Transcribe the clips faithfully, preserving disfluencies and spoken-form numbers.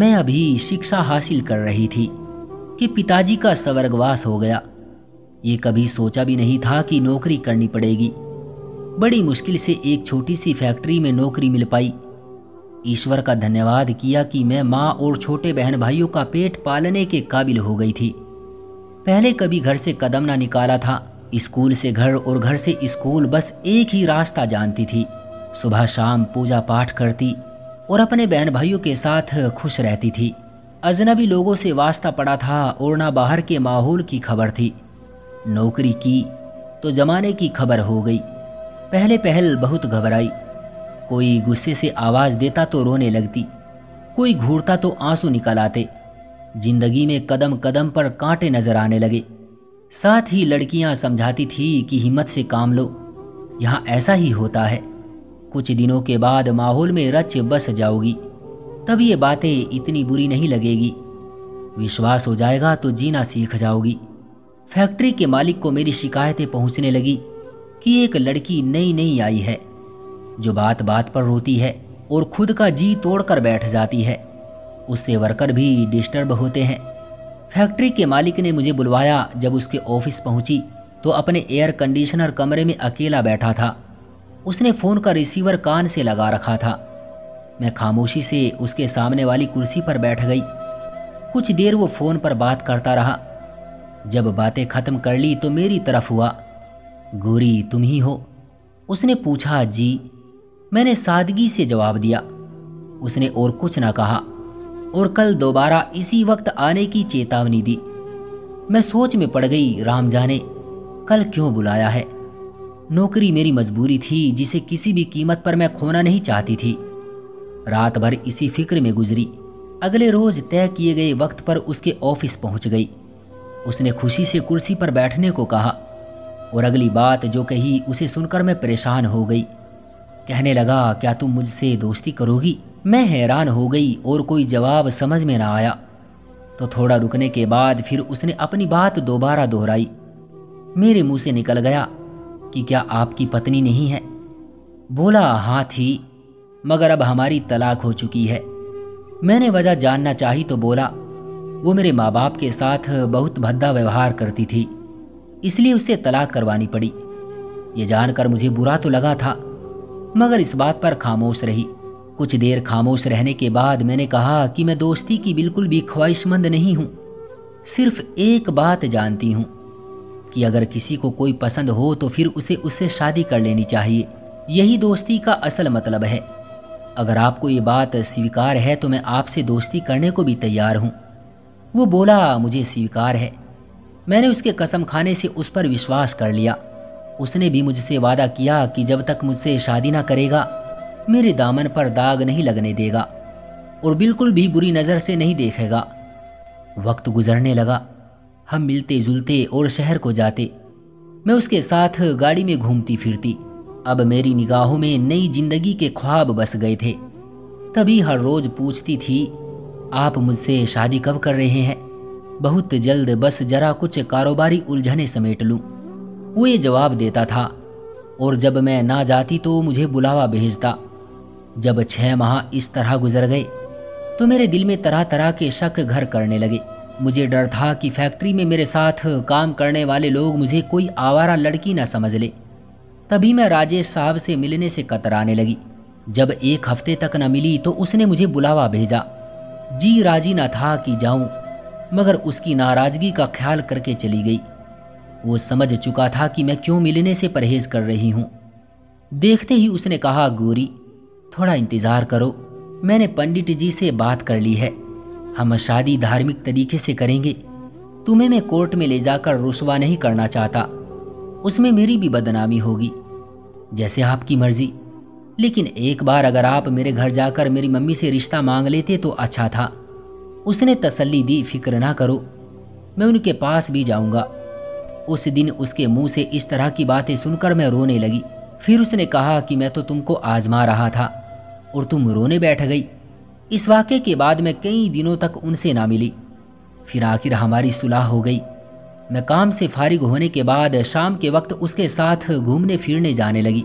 मैं अभी शिक्षा हासिल कर रही थी कि पिताजी का स्वर्गवास हो गया। ये कभी सोचा भी नहीं था कि नौकरी करनी पड़ेगी। बड़ी मुश्किल से एक छोटी सी फैक्ट्री में नौकरी मिल पाई। ईश्वर का धन्यवाद किया कि मैं माँ और छोटे बहन भाइयों का पेट पालने के काबिल हो गई थी। पहले कभी घर से कदम ना निकाला था। स्कूल से घर और घर से स्कूल बस एक ही रास्ता जानती थी। सुबह शाम पूजा पाठ करती और अपने बहन भाइयों के साथ खुश रहती थी। अजनबी लोगों से वास्ता पड़ा था और ना बाहर के माहौल की खबर थी। नौकरी की तो जमाने की खबर हो गई। पहले पहल बहुत घबराई। कोई गुस्से से आवाज़ देता तो रोने लगती, कोई घूरता तो आंसू निकल आते। जिंदगी में कदम कदम पर कांटे नजर आने लगे। साथ ही लड़कियां समझाती थी कि हिम्मत से काम लो, यहाँ ऐसा ही होता है, कुछ दिनों के बाद माहौल में रच बस जाओगी, तब ये बातें इतनी बुरी नहीं लगेगी, विश्वास हो जाएगा तो जीना सीख जाओगी। फैक्ट्री के मालिक को मेरी शिकायतें पहुंचने लगी कि एक लड़की नई नई आई है जो बात बात पर रोती है और खुद का जी तोड़कर बैठ जाती है। उससे वर्कर भी डिस्टर्ब होते हैं। फैक्ट्री के मालिक ने मुझे बुलवाया। जब उसके ऑफिस पहुंची तो अपने एयर कंडीशनर कमरे में अकेला बैठा था। उसने फ़ोन का रिसीवर कान से लगा रखा था। मैं खामोशी से उसके सामने वाली कुर्सी पर बैठ गई। कुछ देर वो फ़ोन पर बात करता रहा। जब बातें ख़त्म कर ली तो मेरी तरफ हुआ। गोरी तुम ही हो? उसने पूछा। जी, मैंने सादगी से जवाब दिया। उसने और कुछ ना कहा और कल दोबारा इसी वक्त आने की चेतावनी दी। मैं सोच में पड़ गई, राम जाने कल क्यों बुलाया है। नौकरी मेरी मजबूरी थी जिसे किसी भी कीमत पर मैं खोना नहीं चाहती थी। रात भर इसी फिक्र में गुजरी। अगले रोज तय किए गए वक्त पर उसके ऑफिस पहुंच गई। उसने खुशी से कुर्सी पर बैठने को कहा और अगली बात जो कही उसे सुनकर मैं परेशान हो गई। कहने लगा, क्या तुम मुझसे दोस्ती करोगी? मैं हैरान हो गई और कोई जवाब समझ में ना आया, तो थोड़ा रुकने के बाद फिर उसने अपनी बात दोबारा दोहराई। मेरे मुंह से निकल गया कि क्या आपकी पत्नी नहीं है? बोला, हाँ थी, मगर अब हमारी तलाक हो चुकी है। मैंने वजह जानना चाही तो बोला, वो मेरे माँ बाप के साथ बहुत भद्दा व्यवहार करती थी, इसलिए उससे तलाक करवानी पड़ी। ये जानकर मुझे बुरा तो लगा था, मगर इस बात पर खामोश रही। कुछ देर खामोश रहने के बाद मैंने कहा कि मैं दोस्ती की बिल्कुल भी ख्वाहिशमंद नहीं हूँ। सिर्फ एक बात जानती हूँ कि अगर किसी को कोई पसंद हो तो फिर उसे उससे शादी कर लेनी चाहिए। यही दोस्ती का असल मतलब है। अगर आपको ये बात स्वीकार है तो मैं आपसे दोस्ती करने को भी तैयार हूँ। वो बोला, मुझे स्वीकार है। मैंने उसके कसम खाने से उस पर विश्वास कर लिया। उसने भी मुझसे वादा किया कि जब तक मुझसे शादी ना करेगा मेरे दामन पर दाग नहीं लगने देगा और बिल्कुल भी बुरी नज़र से नहीं देखेगा। वक्त गुजरने लगा। हम मिलते जुलते और शहर को जाते। मैं उसके साथ गाड़ी में घूमती फिरती। अब मेरी निगाहों में नई जिंदगी के ख्वाब बस गए थे। तभी हर रोज़ पूछती थी, आप मुझसे शादी कब कर रहे हैं? बहुत जल्द, बस जरा कुछ कारोबारी उलझने समेट लूं। वो ये जवाब देता था और जब मैं ना जाती तो मुझे बुलावा भेजता। जब छः माह इस तरह गुजर गए तो मेरे दिल में तरह तरह के शक घर करने लगे। मुझे डर था कि फैक्ट्री में मेरे साथ काम करने वाले लोग मुझे कोई आवारा लड़की ना समझ ले। तभी मैं राजेश साहब से मिलने से कतराने लगी। जब एक हफ्ते तक न मिली तो उसने मुझे बुलावा भेजा। जी राजी ना था कि जाऊं, मगर उसकी नाराज़गी का ख्याल करके चली गई। वो समझ चुका था कि मैं क्यों मिलने से परहेज़ कर रही हूँ। देखते ही उसने कहा, गोरी थोड़ा इंतज़ार करो, मैंने पंडित जी से बात कर ली है। हम शादी धार्मिक तरीके से करेंगे। तुम्हें मैं कोर्ट में ले जाकर रुसवा नहीं करना चाहता, उसमें मेरी भी बदनामी होगी। जैसे आपकी मर्जी, लेकिन एक बार अगर आप मेरे घर जाकर मेरी मम्मी से रिश्ता मांग लेते तो अच्छा था। उसने तसल्ली दी, फिक्र ना करो, मैं उनके पास भी जाऊंगा। उस दिन उसके मुंह से इस तरह की बातें सुनकर मैं रोने लगी। फिर उसने कहा कि मैं तो तुमको आजमा रहा था और तुम रोने बैठ गई। इस वाक़े के बाद मैं कई दिनों तक उनसे ना मिली। फिर आखिर हमारी सुलह हो गई। मैं काम से फारिग होने के बाद शाम के वक्त उसके साथ घूमने फिरने जाने लगी।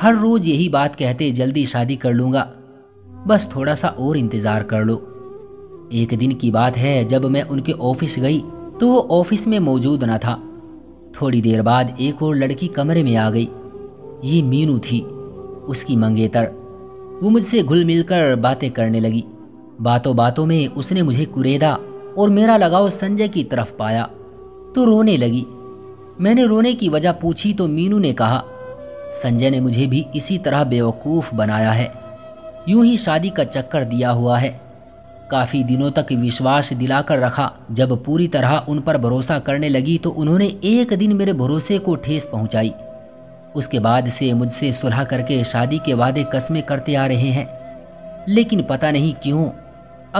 हर रोज़ यही बात कहते, जल्दी शादी कर लूँगा, बस थोड़ा सा और इंतज़ार कर लो। एक दिन की बात है जब मैं उनके ऑफिस गई तो वो ऑफिस में मौजूद ना था। थोड़ी देर बाद एक और लड़की कमरे में आ गई। ये मीनू थी, उसकी मंगेतर। वो मुझसे घुल मिलकर बातें करने लगी। बातों बातों में उसने मुझे कुरेदा और मेरा लगाव संजय की तरफ पाया तो रोने लगी। मैंने रोने की वजह पूछी तो मीनू ने कहा, संजय ने मुझे भी इसी तरह बेवकूफ़ बनाया है, यूं ही शादी का चक्कर दिया हुआ है। काफ़ी दिनों तक विश्वास दिलाकर रखा। जब पूरी तरह उन पर भरोसा करने लगी तो उन्होंने एक दिन मेरे भरोसे को ठेस पहुंचाई। उसके बाद से मुझसे सुलह करके शादी के वादे कस्में करते आ रहे हैं, लेकिन पता नहीं क्यों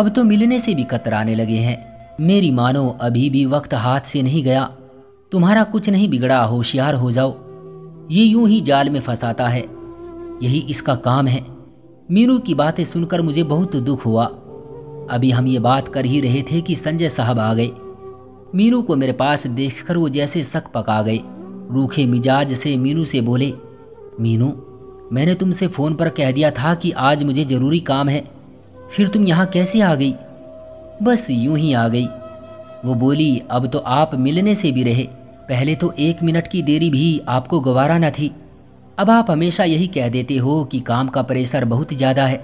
अब तो मिलने से भी कतराने लगे हैं। मेरी मानो अभी भी वक्त हाथ से नहीं गया। तुम्हारा कुछ नहीं बिगड़ा, होशियार हो जाओ। ये यूं ही जाल में फंसाता है, यही इसका काम है। मीनू की बातें सुनकर मुझे बहुत दुख हुआ। अभी हम ये बात कर ही रहे थे कि संजय साहब आ गए। मीनू को मेरे पास देखकर वो जैसे शक पका गए। रूखे मिजाज से मीनू से बोले, मीनू मैंने तुमसे फ़ोन पर कह दिया था कि आज मुझे ज़रूरी काम है, फिर तुम यहाँ कैसे आ गई? बस यूं ही आ गई, वो बोली। अब तो आप मिलने से भी रहे, पहले तो एक मिनट की देरी भी आपको गवारा न थी। अब आप हमेशा यही कह देते हो कि काम का प्रेशर बहुत ज़्यादा है।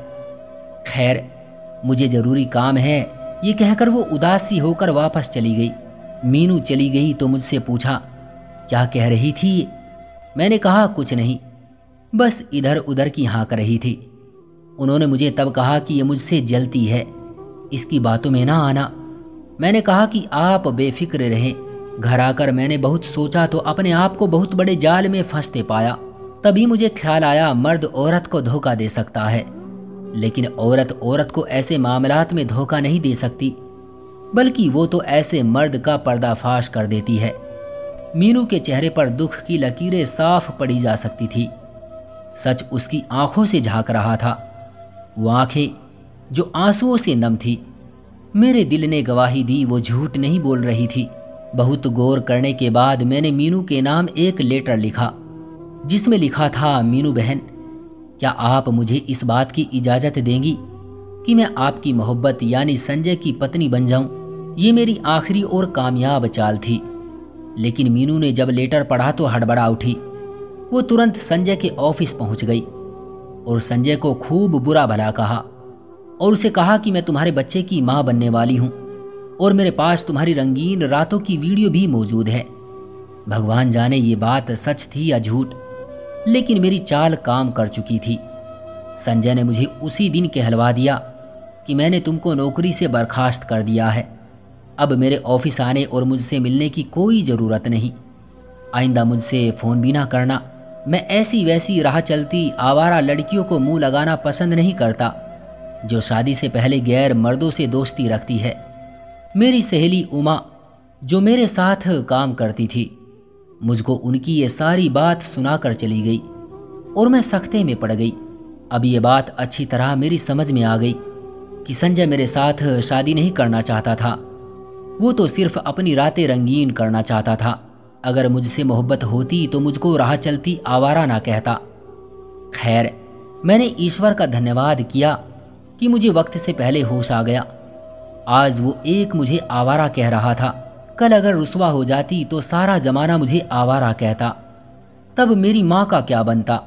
खैर मुझे ज़रूरी काम है, ये कहकर वो उदासी होकर वापस चली गई। मीनू चली गई तो मुझसे पूछा, क्या कह रही थी? मैंने कहा कुछ नहीं, बस इधर उधर की हाँक रही थी। उन्होंने मुझे तब कहा कि ये मुझसे जलती है, इसकी बातों में ना आना। मैंने कहा कि आप बेफिक्र रहें। घर आकर मैंने बहुत सोचा तो अपने आप को बहुत बड़े जाल में फंसते पाया। तभी मुझे ख्याल आया, मर्द औरत को धोखा दे सकता है, लेकिन औरत औरत को ऐसे मामलात में धोखा नहीं दे सकती, बल्कि वो तो ऐसे मर्द का पर्दाफाश कर देती है। मीनू के चेहरे पर दुख की लकीरें साफ पड़ी जा सकती थी। सच उसकी आंखों से झांक रहा था। वो आंखें जो आंसुओं से नम थी। मेरे दिल ने गवाही दी वो झूठ नहीं बोल रही थी। बहुत गौर करने के बाद मैंने मीनू के नाम एक लेटर लिखा, जिसमें लिखा था, मीनू बहन क्या आप मुझे इस बात की इजाज़त देंगी कि मैं आपकी मोहब्बत यानी संजय की पत्नी बन जाऊं? ये मेरी आखिरी और कामयाब चाल थी। लेकिन मीनू ने जब लेटर पढ़ा तो हड़बड़ा उठी। वो तुरंत संजय के ऑफिस पहुंच गई और संजय को खूब बुरा भला कहा और उसे कहा कि मैं तुम्हारे बच्चे की माँ बनने वाली हूँ और मेरे पास तुम्हारी रंगीन रातों की वीडियो भी मौजूद है। भगवान जाने ये बात सच थी या झूठ, लेकिन मेरी चाल काम कर चुकी थी। संजय ने मुझे उसी दिन कहलवा दिया कि मैंने तुमको नौकरी से बर्खास्त कर दिया है, अब मेरे ऑफिस आने और मुझसे मिलने की कोई ज़रूरत नहीं। आइंदा मुझसे फ़ोन भी ना करना। मैं ऐसी वैसी राह चलती आवारा लड़कियों को मुंह लगाना पसंद नहीं करता, जो शादी से पहले गैर मर्दों से दोस्ती रखती है। मेरी सहेली उमा जो मेरे साथ काम करती थी, मुझको उनकी ये सारी बात सुनाकर चली गई और मैं सख्ते में पड़ गई। अब ये बात अच्छी तरह मेरी समझ में आ गई कि संजय मेरे साथ शादी नहीं करना चाहता था, वो तो सिर्फ अपनी रातें रंगीन करना चाहता था। अगर मुझसे मोहब्बत होती तो मुझको राह चलती आवारा ना कहता। खैर मैंने ईश्वर का धन्यवाद किया कि मुझे वक्त से पहले होश आ गया। आज वो एक मुझे आवारा कह रहा था, कल अगर रुसवा हो जाती तो सारा जमाना मुझे आवारा कहता। तब मेरी माँ का क्या बनता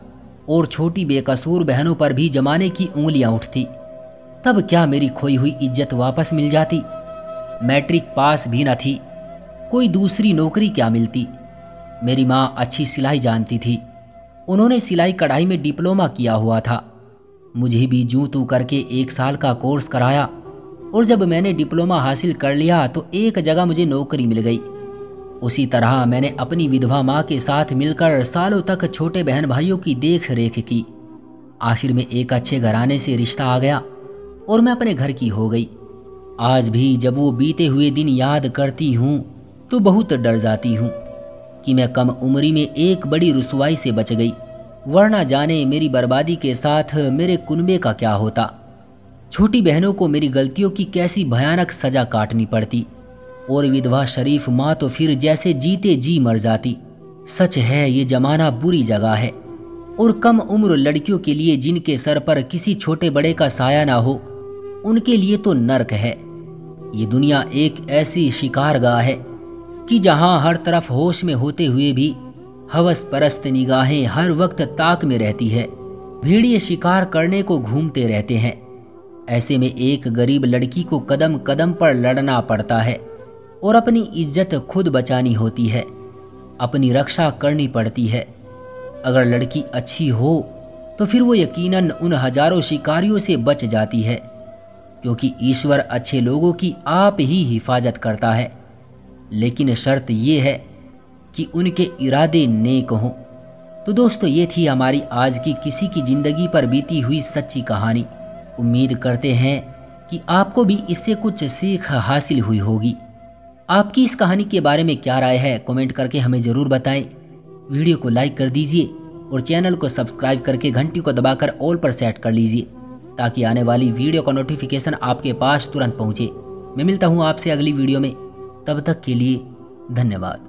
और छोटी बेकसूर बहनों पर भी जमाने की उंगलियाँ उठती। तब क्या मेरी खोई हुई इज्जत वापस मिल जाती? मैट्रिक पास भी न थी, कोई दूसरी नौकरी क्या मिलती? मेरी माँ अच्छी सिलाई जानती थी, उन्होंने सिलाई कढ़ाई में डिप्लोमा किया हुआ था। मुझे भी जूं तू करके एक साल का कोर्स कराया और जब मैंने डिप्लोमा हासिल कर लिया तो एक जगह मुझे नौकरी मिल गई। उसी तरह मैंने अपनी विधवा माँ के साथ मिलकर सालों तक छोटे बहन भाइयों की देख रेख की। आखिर में एक अच्छे घराने से रिश्ता आ गया और मैं अपने घर की हो गई। आज भी जब वो बीते हुए दिन याद करती हूँ तो बहुत डर जाती हूँ कि मैं कम उम्री में एक बड़ी रुसवाई से बच गई, वरना जाने मेरी बर्बादी के साथ मेरे कुनबे का क्या होता। छोटी बहनों को मेरी गलतियों की कैसी भयानक सजा काटनी पड़ती और विधवा शरीफ माँ तो फिर जैसे जीते जी मर जाती। सच है ये जमाना बुरी जगह है और कम उम्र लड़कियों के लिए जिनके सर पर किसी छोटे बड़े का साया ना हो, उनके लिए तो नर्क है। ये दुनिया एक ऐसी शिकारगाह है कि जहाँ हर तरफ होश में होते हुए भी हवस परस्त निगाहें हर वक्त ताक में रहती है। भेड़िए शिकार करने को घूमते रहते हैं। ऐसे में एक गरीब लड़की को कदम कदम पर लड़ना पड़ता है और अपनी इज्जत खुद बचानी होती है, अपनी रक्षा करनी पड़ती है। अगर लड़की अच्छी हो तो फिर वो यकीनन उन हजारों शिकारियों से बच जाती है, क्योंकि ईश्वर अच्छे लोगों की आप ही हिफाजत करता है। लेकिन शर्त ये है कि उनके इरादे नेक हों। तो दोस्तों, ये थी हमारी आज की किसी की ज़िंदगी पर बीती हुई सच्ची कहानी। उम्मीद करते हैं कि आपको भी इससे कुछ सीख हासिल हुई होगी। आपकी इस कहानी के बारे में क्या राय है, कमेंट करके हमें ज़रूर बताएं। वीडियो को लाइक कर दीजिए और चैनल को सब्सक्राइब करके घंटी को दबाकर ऑल पर सेट कर लीजिए, ताकि आने वाली वीडियो का नोटिफिकेशन आपके पास तुरंत पहुंचे। मैं मिलता हूं आपसे अगली वीडियो में, तब तक के लिए धन्यवाद।